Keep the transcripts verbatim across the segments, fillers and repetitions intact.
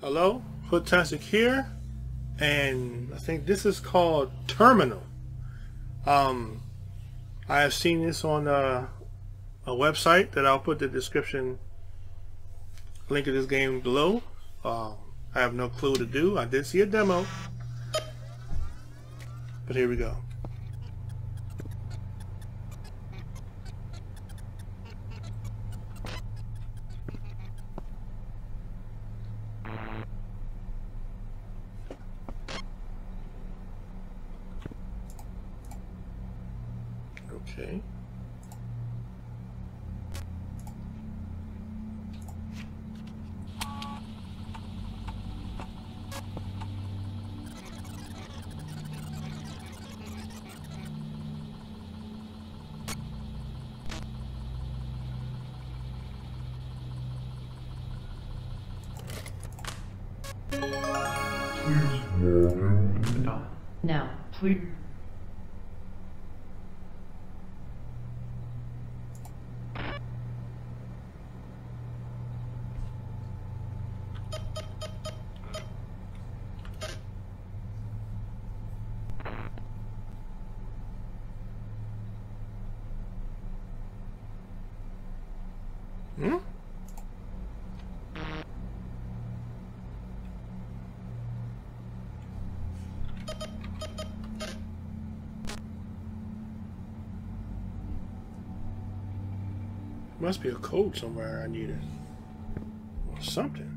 Hello, HoodTastic here, and I think this is called Terminal. Um, I have seen this on uh, a website that I'll put the description link of this game below. Um, I have no clue to do. I did see a demo, but here we go. Okay. Now, please. Hmm? Must be a code somewhere I needed. Or something.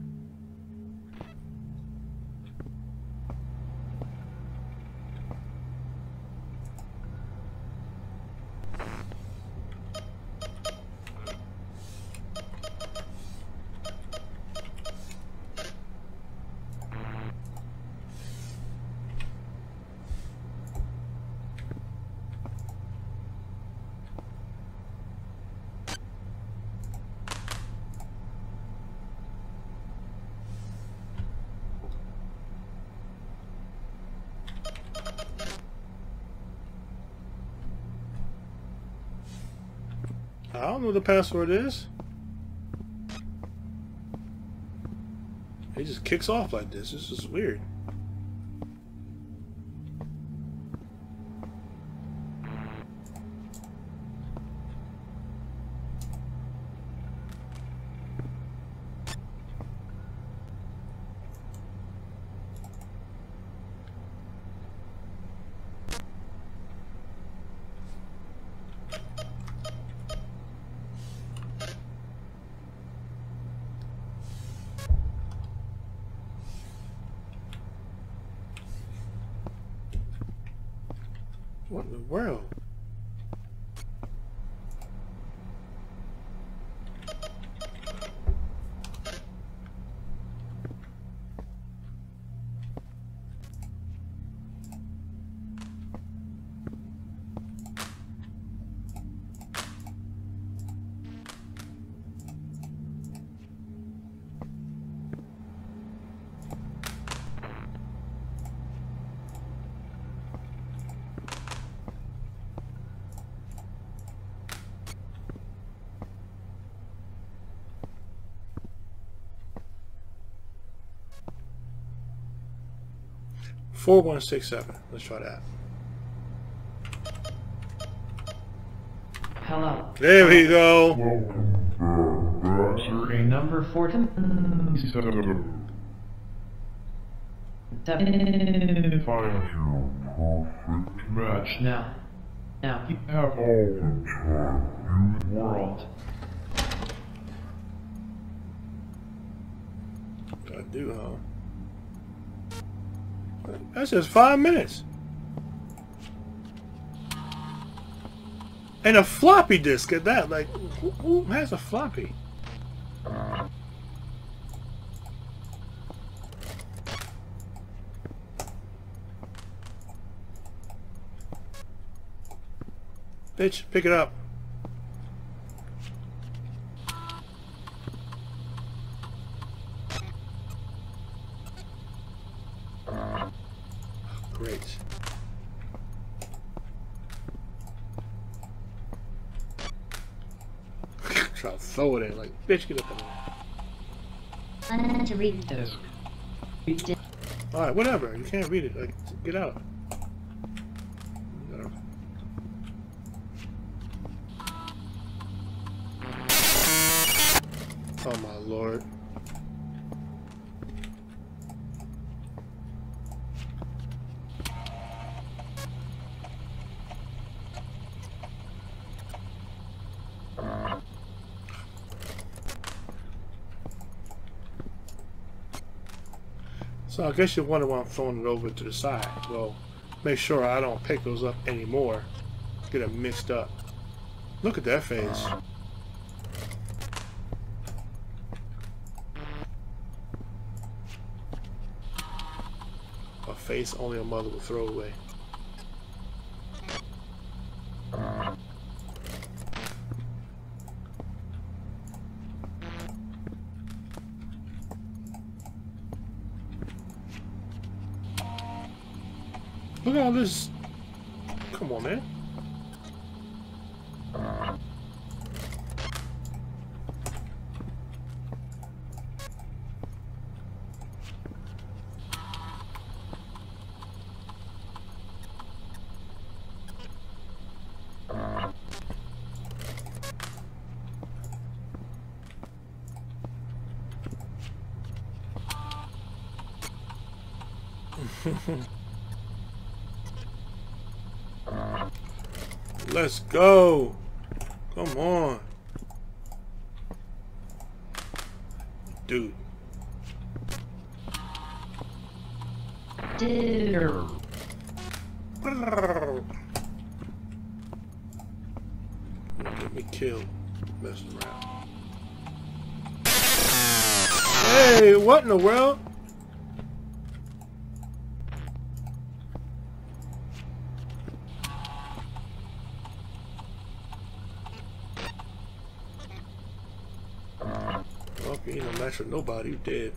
I don't know what the password is. It just kicks off like this. This is weird. What in the world? four one six seven. Let's try that. Hello. There we go. Entry number four one seven. Find your perfect match. Now. Now. You have all the time in the world. I do, huh? That's just five minutes. And a floppy disk at that. Like, who, who has a floppy? Bitch, pick it up. great. So I'll throw it in, like, bitch, get up in there. I need to read those. Alright, whatever, you can't read it, like, get out. Oh my lord. So I guess you're wondering why I'm throwing it over to the side. Well, make sure I don't pick those up anymore. Get them mixed up. Look at that face. A face only a mother would throw away. Look at all this. Come on, man. Let's go! Come on! Dude. Dude. Get me killed. Messing around. Hey, what in the world? You ain't no match with nobody, you dead.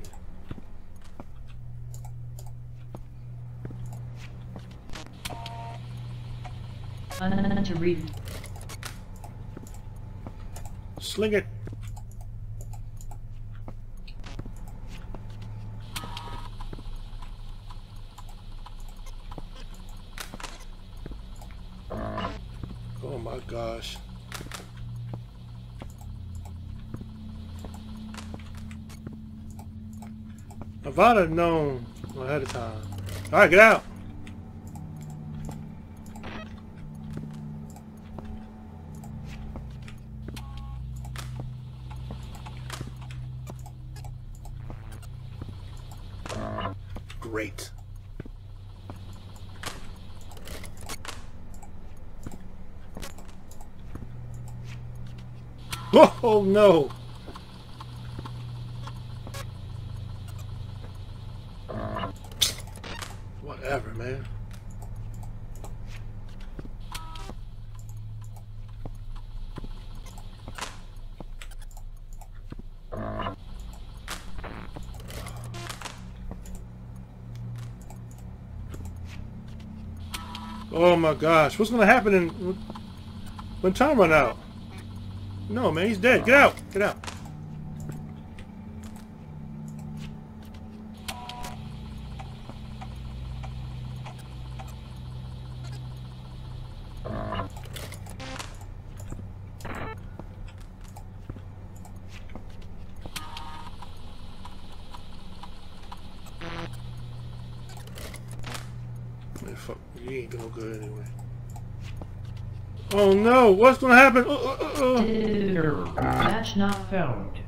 I need to read. Sling it. Oh my gosh. If I'd have known ahead of time. Alright, get out! Great. Oh no! Whatever, man. Oh my gosh, what's gonna happen in, when time runs out? No, man, he's dead. Get out! Get out! Fuck, you ain't doing good anyway. Oh no, what's gonna happen? Uh, uh, uh. Dude, match not found.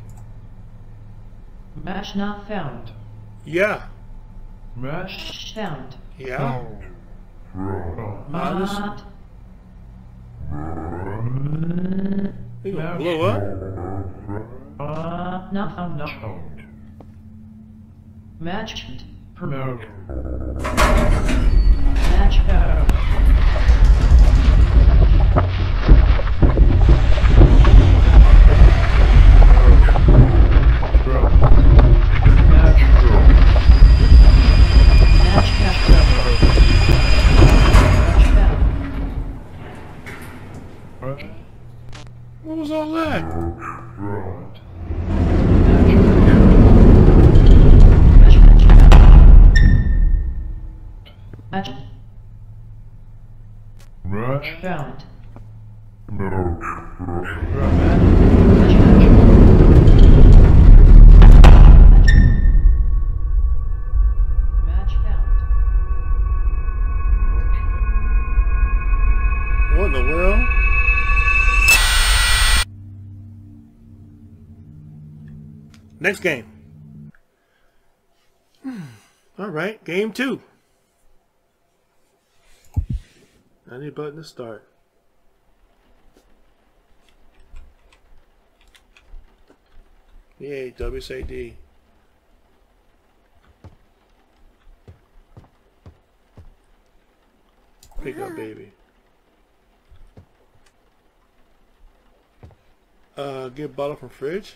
Match not found. Yeah. Match found. Yeah. Honest. Not. You gonna blow up? Uh, not found. Not found. Matched. Promote. Match found. Match found. Match found. all that? Right. Next game. All right, game two. I need a button to start. Yay, W S A D. Pick up, baby. Uh, get a bottle from fridge.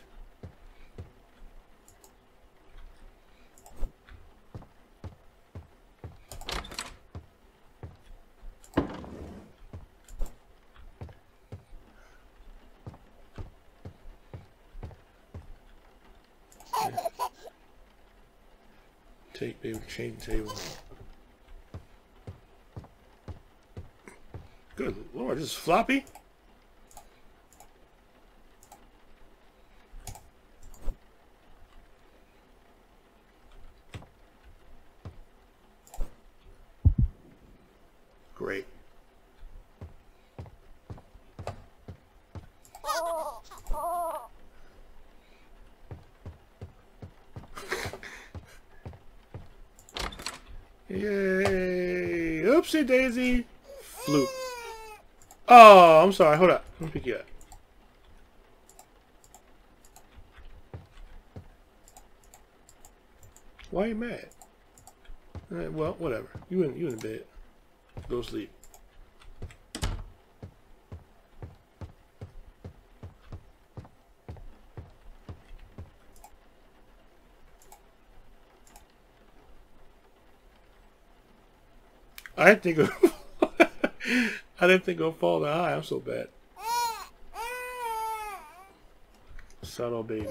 Take baby change table. Good lord, this is floppy. Great. Yay! Oopsie daisy! Floop. Oh, I'm sorry. Hold up. Let me pick you up. Why are you mad? All right, well, whatever. You in you in bed. Go sleep. I didn't think I didn't think it would fall that high. I'm so bad. Subtle baby.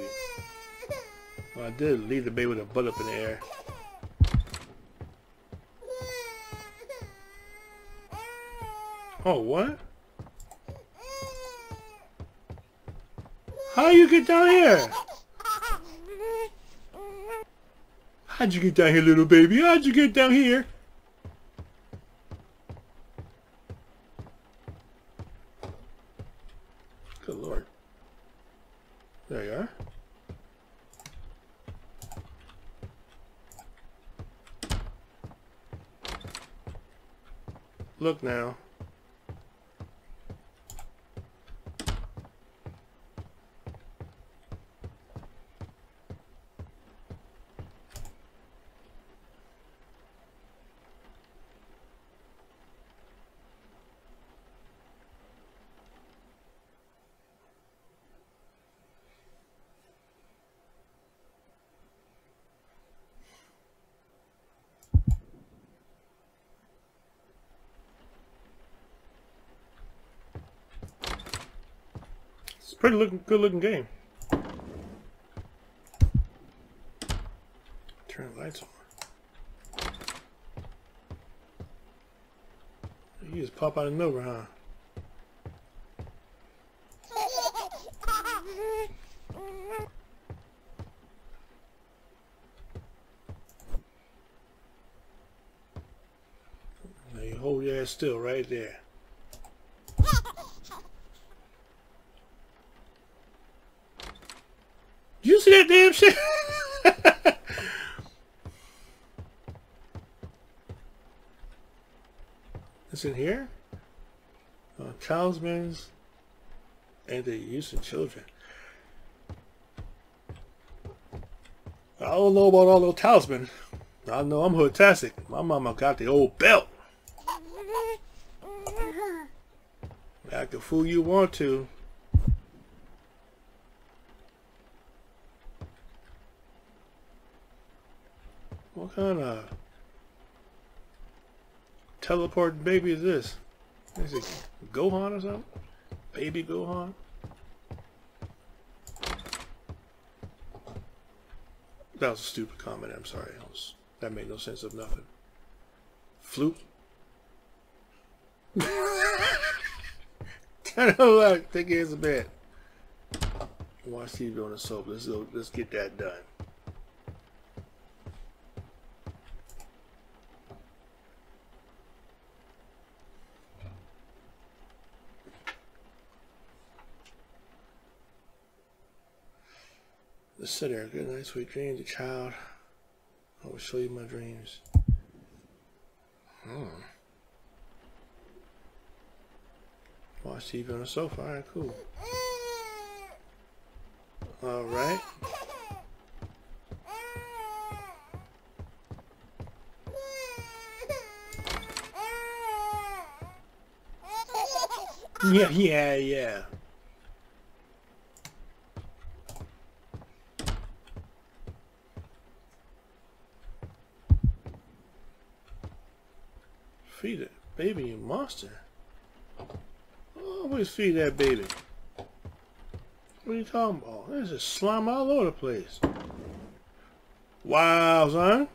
Well, I did leave the baby with a butt up in the air. Oh, what? How you get down here? How'd you get down here, little baby? How'd you get down here? Good lord. There you are. Look now. Pretty looking, good looking game. Turn the lights on. You just pop out of nowhere, huh? Now you hold your ass still right there. You see that damn shit? It's in here? Uh, talismans and the use of children. I don't know about all those talismans. I know I'm HoodTastic. My mama got the old belt. Act a fool you want to. What kind of teleporting baby is this? Is it Gohan or something? Baby Gohan? That was a stupid comment. I'm sorry. That, was, that made no sense of nothing. Floop. I don't like. Take your hands to bed. Watch T V on the soap. Let's go. Let's get that done. Let's sit there. Good night, sweet dreams, a child. I will show you my dreams. Hmm. Watch T V on the sofa. Alright, cool. Alright. Yeah, yeah, yeah. Feed it, baby, you monster. Always feed that baby. What are you talking about? There's just slime all over the place. Wow, son.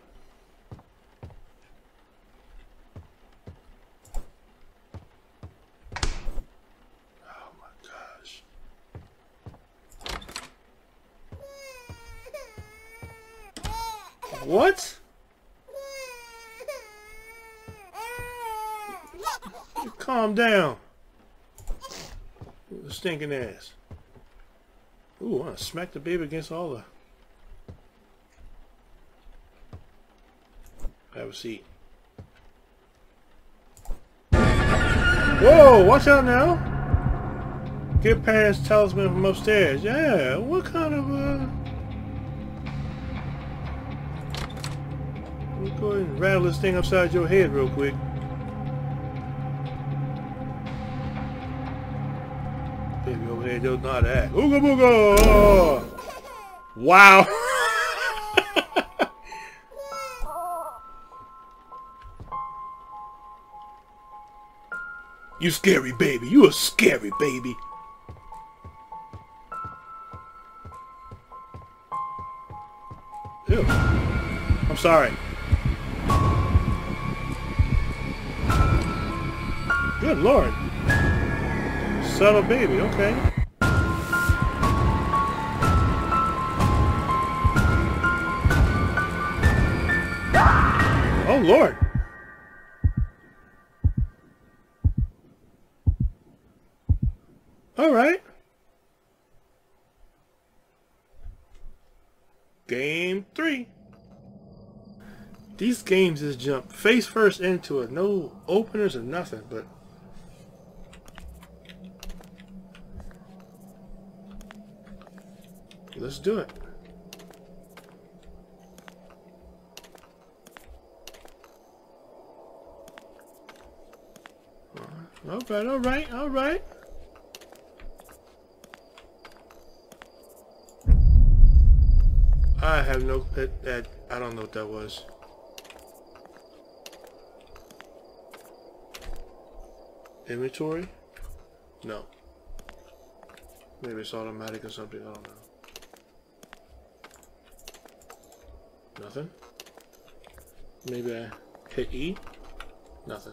Oh my gosh. What? Calm down. Stinking ass. Ooh, I want to smack the baby against all the... Have a seat. Whoa, watch out now. Get past talisman from upstairs. Yeah, what kind of... Uh... Let me go ahead and rattle this thing upside your head real quick. They do not act. Ooga booga! Oh. Wow! You scary baby. You a scary baby. Ew. I'm sorry. Good Lord. Subtle baby. Okay. Oh, Lord. All right. Game three. These games just jump face first into it. No openers or nothing, but... Let's do it. All right, all right, all right. I have no that, that I don't know what that was. Inventory? No. Maybe it's automatic or something. I don't know. Nothing. Maybe I hit E. Nothing.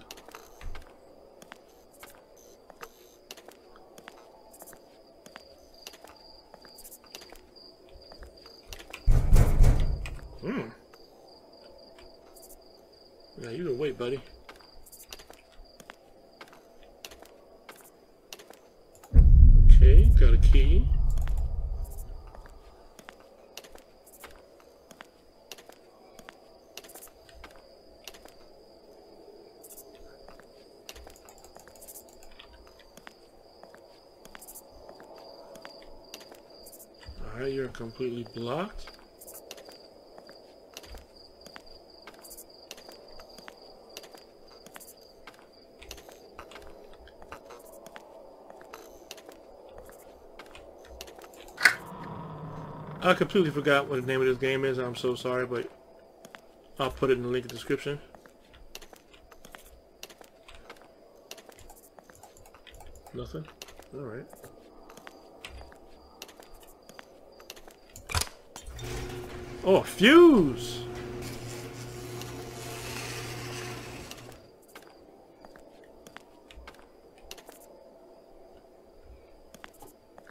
Hmm. Now you can wait, buddy. Okay, got a key. All right, you're completely blocked. I completely forgot what the name of this game is. I'm so sorry, but I'll put it in the link in the description. Nothing? Alright. Oh, a fuse!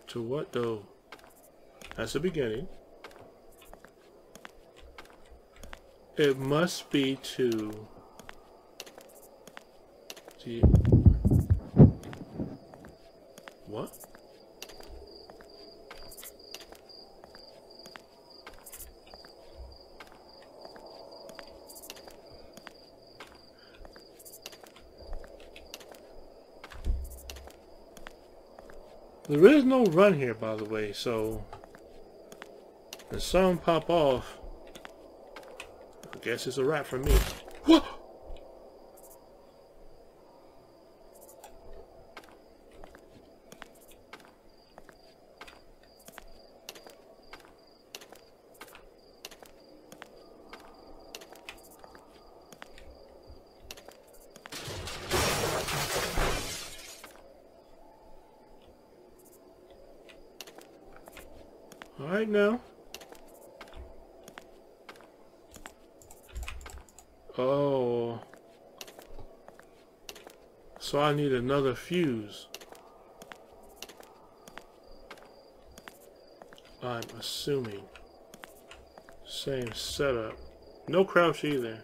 To what though? That's the beginning. It must be to the what? There is no run here, by the way, so if some pop off, I guess it's a wrap for me. What? Alright now. Oh. So I need another fuse. I'm assuming. Same setup. No crouch either.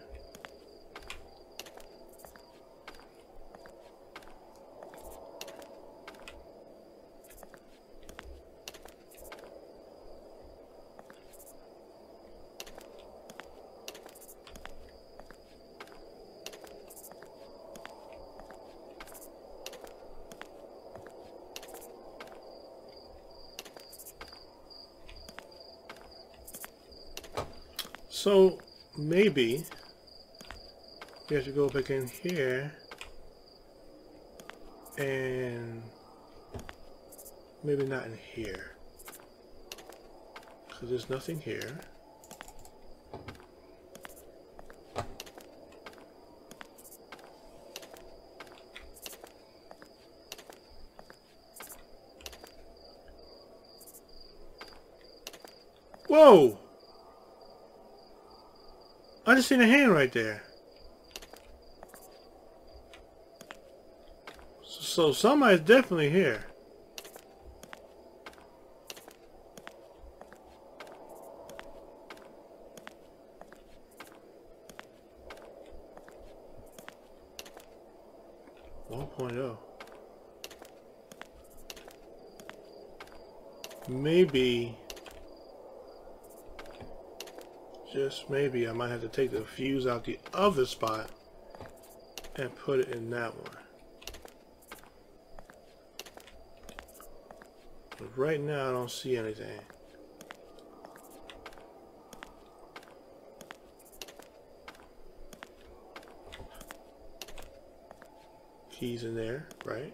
So maybe we have to go back in here and maybe not in here because there's nothing here. Whoa! I just seen a hand right there. So somebody's definitely here. one point oh. Maybe... just maybe I might have to take the fuse out the other spot and put it in that one. But right now I don't see anything. Keys in there, right?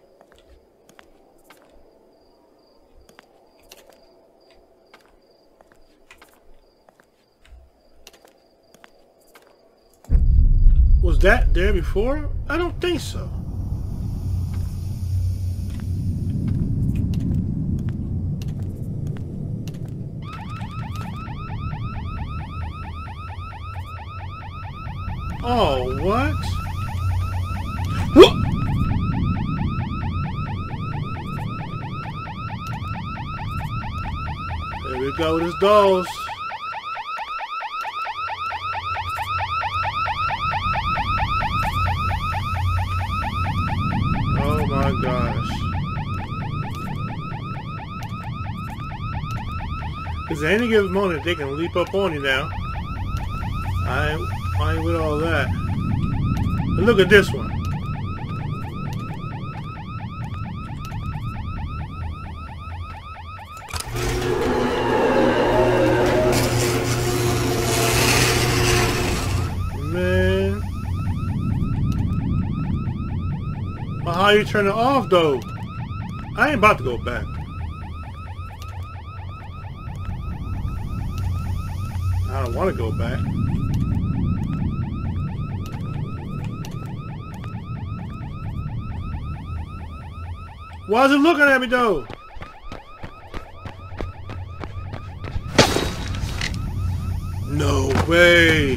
Was that there before? I don't think so. Oh, what? There we go, this dolls. Because at any given moment they can leap up on you now. I, I ain't with all that. But look at this one. Man. Well, how you turn it off though? I ain't about to go back. I don't want to go back. Why is it looking at me though? way!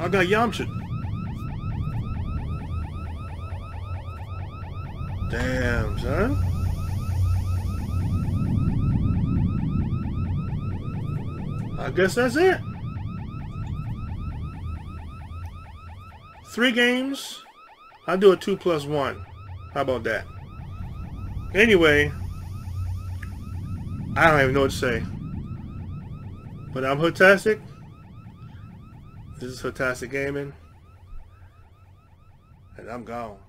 I got Yamcha! Damn, son. I guess that's it. Three games. I'll do a two plus one. How about that? Anyway, I don't even know what to say. But I'm HoodTastic. This is HoodTastic Gaming. And I'm gone.